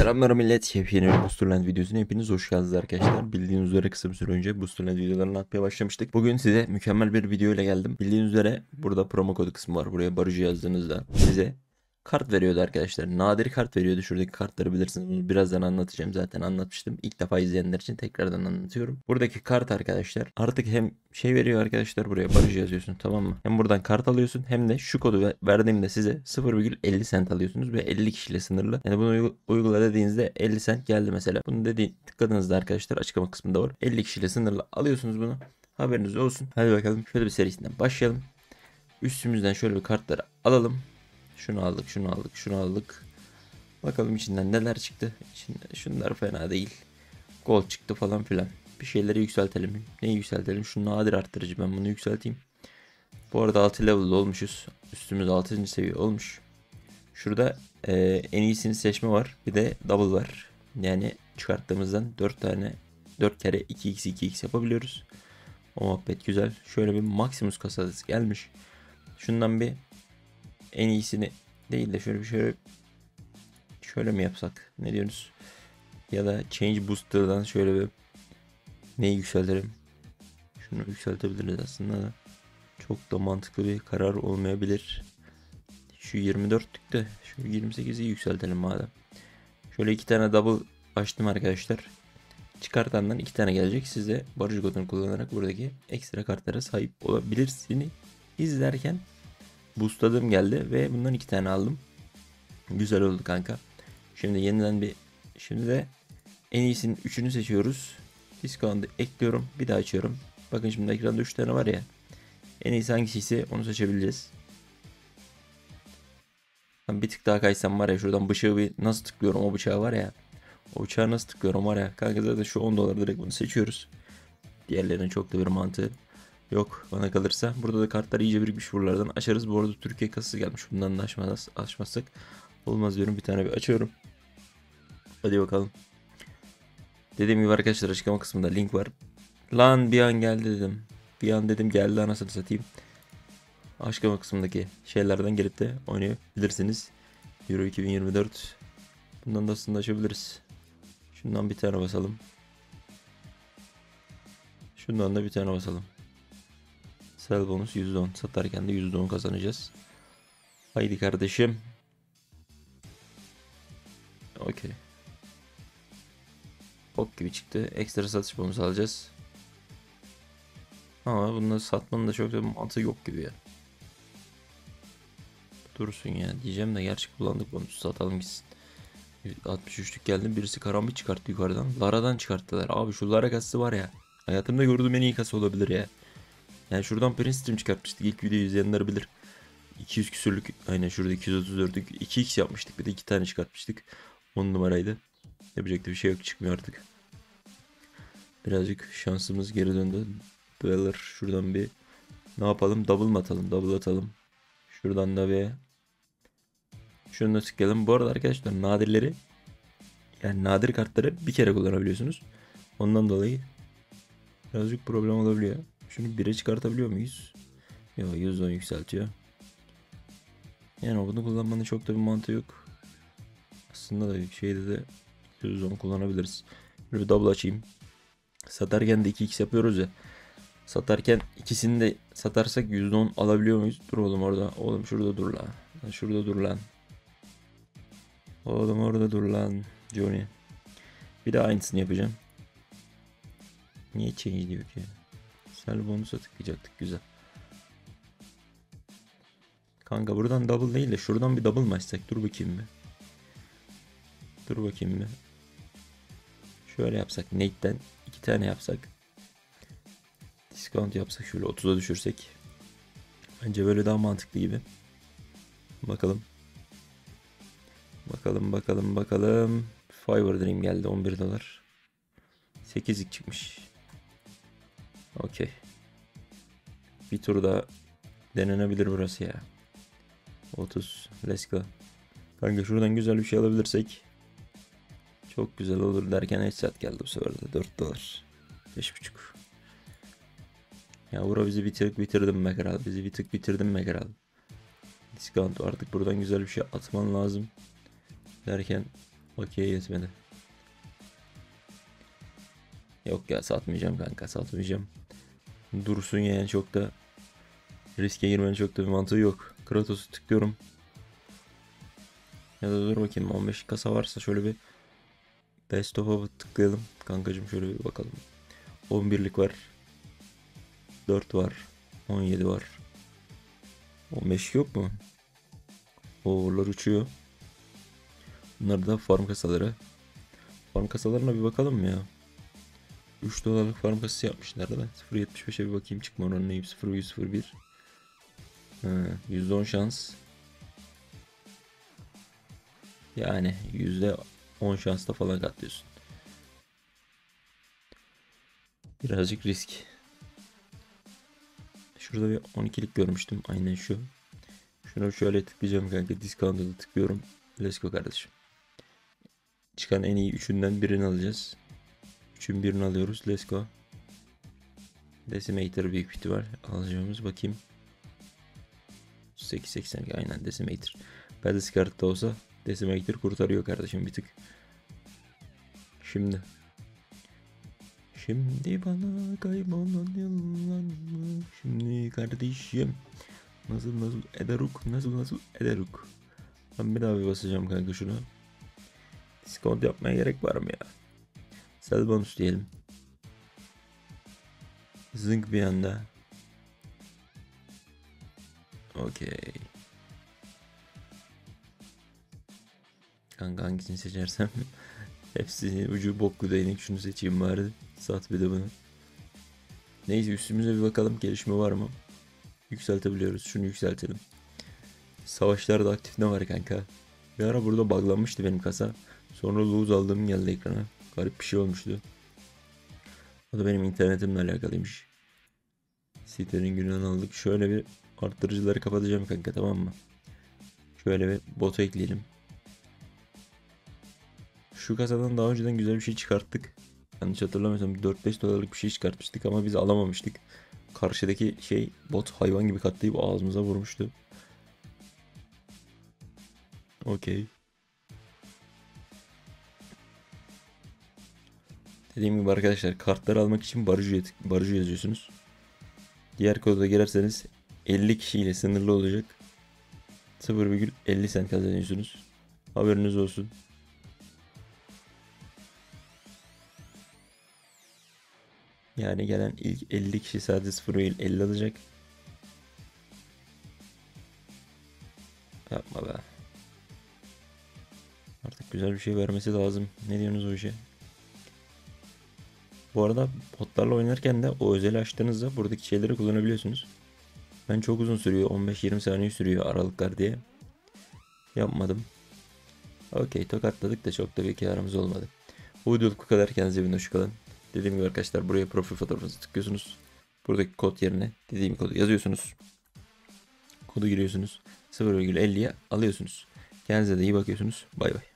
Selamlar millet. Yepyeni Boosterland videosuna hepiniz hoş geldiniz arkadaşlar. Bildiğiniz üzere kısa bir süre önce Boosterland videolarını atmaya başlamıştık. Bugün size mükemmel bir video ile geldim. Bildiğiniz üzere burada promo kodu kısmı var. Buraya Baruji yazdığınızda size kart veriyordu arkadaşlar. Nadir kart veriyordu. Şuradaki kartları bilirsiniz. Bunu birazdan anlatacağım. Zaten anlatmıştım. İlk defa izleyenler için tekrardan anlatıyorum. Buradaki kart arkadaşlar artık hem şey veriyor arkadaşlar, buraya Baruji yazıyorsun, tamam mı? Hem buradan kart alıyorsun hem de şu kodu verdiğimde size 0,50 sent alıyorsunuz ve 50 kişiyle sınırlı. Yani bunu uygula dediğinizde 50 sent geldi mesela. Bunu tıkladığınızda arkadaşlar açıklama kısmında var. 50 kişiyle sınırlı alıyorsunuz bunu. Haberiniz olsun. Hadi bakalım şöyle bir serisinden başlayalım. Üstümüzden şöyle bir kartları alalım. Şunu aldık, şunu aldık, şunu aldık. Bakalım içinden neler çıktı. İçinde şunlar fena değil. Gol çıktı falan filan. Bir şeyleri yükseltelim. Neyi yükseltelim? Şu nadir arttırıcı, ben bunu yükselteyim. Bu arada 6 level olmuşuz. Üstümüz 6. seviye olmuş. Şurada en iyisini seçme var. Bir de double var. Yani çıkarttığımızdan 4 kere 2x 2x yapabiliyoruz. O muhabbet güzel. Şöyle bir Maximus kasası gelmiş. Şundan bir en iyisini değil de şöyle mi yapsak? Ne diyorsunuz? Ya da change booster'dan şöyle bir neyi yükseltelim? Şunu yükseltebiliriz aslında da. Çok da mantıklı bir karar olmayabilir. Şu 24'lük de şu 28'i yükseltelim madem. Şöyle 2 tane double açtım arkadaşlar. Çıkartandan 2 tane gelecek. Siz de Baruji kodunu kullanarak buradaki ekstra kartlara sahip olabilirsiniz. İzlerken boostladım geldi ve bundan 2 tane aldım. Güzel oldu kanka. Şimdi yeniden bir, şimdi de en iyisinin 3'ünü seçiyoruz. Discount'ı ekliyorum. Bir daha açıyorum. Bakın şimdi ekranda 3 tane var ya. En iyisi hangisiyse onu seçebileceğiz. Bir tık daha kaysam var ya, şuradan bıçağı bir nasıl tıklıyorum, o bıçağı var ya. O bıçağı nasıl tıklıyorum var ya. Kanka zaten şu 10 dolar direkt bunu seçiyoruz. Diğerlerinin çok da bir mantığı yok bana kalırsa. Burada da kartlar iyice birikmiş, buralardan açarız. Bu arada Türkiye kasası gelmiş. Bundan da açmazsak olmaz diyorum. Bir tane bir açıyorum. Hadi bakalım. Dediğim gibi arkadaşlar açıklama kısmında link var. Lan bir an geldi dedim. Bir an dedim geldi, anasını satayım. Açıklama kısmındaki şeylerden gelip de oynayabilirsiniz. Euro 2024. Bundan da aslında açabiliriz. Şundan bir tane basalım. Şundan da bir tane basalım. Sell bonus %10. Satarken de %10 kazanacağız. Haydi kardeşim. Okey. Bok gibi çıktı. Ekstra satış bonusu alacağız. Ama bunu satmanın da çok da mantığı yok gibi ya. Dursun ya. Diyeceğim de gerçi kullandık bonusu. Satalım gitsin. 63'lük geldim. Birisi karambit çıkarttı yukarıdan. Lara'dan çıkarttılar. Abi şu Lara kasası var ya. Hayatımda gördüğüm en iyi kasa olabilir ya. Yani şuradan Prince Stream çıkartmıştık. İlk videoyu izleyenler bilir. 200 küsürlük. Aynen şurada 234'lük. 2x yapmıştık. Bir de 2 tane çıkartmıştık. 10 numaraydı. Yapacak da bir şey yok. Çıkmıyor artık. Birazcık şansımız geri döndü. Dweller şuradan bir ne yapalım? Double mı atalım? Double atalım. Şuradan da bir şunu tıklayalım. Bu arada arkadaşlar nadirleri, yani nadir kartları bir kere kullanabiliyorsunuz. Ondan dolayı birazcık problem olabiliyor. Şunu 1'e çıkartabiliyor muyuz? Yok, %10 yükseltiyor. Yani bunu kullanmanın çok da bir mantığı yok. Aslında da şeyde de %10 kullanabiliriz. Şöyle double açayım. Satarken de 2x yapıyoruz ya. Satarken ikisini de satarsak %10 alabiliyor muyuz? Dur oğlum orada. Oğlum şurada dur lan. Şurada dur lan. Oğlum orada dur lan. Johnny. Bir de aynısını yapacağım. Niye change diyor ki? Sel bonus'a tıklayacaktık, güzel. Kanka buradan double değil de şuradan bir double mı açsak? Dur bakayım mı? Dur bakayım mı? Şöyle yapsak, Nate'den 2 tane yapsak. Discount yapsak, şöyle 30'a düşürsek. Bence böyle daha mantıklı gibi. Bakalım. Bakalım. Fiverr Dream geldi, 11 dolar. 8'lik çıkmış. Okey. Bir tur daha denenebilir burası ya. 30. Let's go. Kanka şuradan güzel bir şey alabilirsek çok güzel olur derken headset geldi bu sefer de. 4 dolar. 5,5. Ya bura bizi bir tık bitirdim be kral. Discount artık buradan güzel bir şey atman lazım. Derken Okey yetmedi. Yok ya, satmayacağım kanka, satmayacağım. Dursun yani, çok da riske girmenin çok da bir mantığı yok. Kratos'u tıklıyorum. Ya da dur bakayım, 15 kasa varsa şöyle bir best of'a tıklayalım. Kankacım şöyle bir bakalım. 11'lik var. 4 var. 17 var. 15 yok mu? Overlar uçuyor. Bunlar da farm kasaları. Farm kasalarına bir bakalım mı ya? 3 dolarlık farm kasası yapmışlar da ben 0.75'e bir bakayım, çıkma oranı neyim, 0.101. %10 şans. Yani %10 şansla falan katlıyorsun. Birazcık risk. Şurada bir 12'lik görmüştüm, aynen şu. Şunu şöyle tıklayacağım kanka, discount'a da tıklıyorum. Let's go kardeşim. Çıkan en iyi 3'ünden birini alacağız. 3'ün birini alıyoruz. Let's go. Desimeter büyük ihtimal alacağımız, bakayım. 8.80, aynen Desimeter. Pedest kartta olsa Desimeter kurtarıyor kardeşim bir tık. Şimdi bana kaybolan yıllar mı? Şimdi kardeşim. Nasıl ederuk? Nasıl ederuk? Ben bir daha bir basacağım kanka şuna. Discount yapmaya gerek var mı ya? Sell bonus diyelim. Zınk bir anda. Okey. Kanka hangisini seçersem hepsi ucu boklu değnek, şunu seçeyim bari. Sat bir de bunu. Neyse, üstümüze bir bakalım, gelişme var mı? Yükseltebiliyoruz, şunu yükseltelim. Savaşlarda aktif ne var kanka? Bir ara burada buglanmıştı benim kasa. Sonra lose aldığım geldi ekrana. Garip bir şey olmuştu. O da benim internetimle alakalıymış. Sitenin günahını aldık. Şöyle bir arttırıcıları kapatacağım kanka, tamam mı? Şöyle bir bota ekleyelim. Şu kasadan daha önceden güzel bir şey çıkarttık. Yanlış hatırlamıyorsam 4-5 dolarlık bir şey çıkartmıştık ama biz alamamıştık. Karşıdaki şey bot hayvan gibi katlayıp ağzımıza vurmuştu. Okey. Dediğim gibi arkadaşlar, kartları almak için Baruji yazıyorsunuz. Diğer koda girerseniz 50 kişiyle sınırlı olacak. 0,50 sent kazanıyorsunuz. Haberiniz olsun. Yani gelen ilk 50 kişi sadece 0,50 alacak. Yapma be. Artık güzel bir şey vermesi lazım. Ne diyorsunuz o işe? Bu arada botlarla oynarken de o özeli açtığınızda buradaki şeyleri kullanabiliyorsunuz. Ben çok uzun sürüyor, 15-20 saniye sürüyor aralıklar diye yapmadım. Okey, tokatladık da çok da bir karımız olmadı. Bu videoluk bu kadar, kendinize bir hoş kalın. Dediğim gibi arkadaşlar, buraya profil fotoğrafınızı tıklıyorsunuz. Buradaki kod yerine dediğim kodu yazıyorsunuz. Kodu giriyorsunuz. 0,50'ye alıyorsunuz. Kendinize de iyi bakıyorsunuz. Bay bay.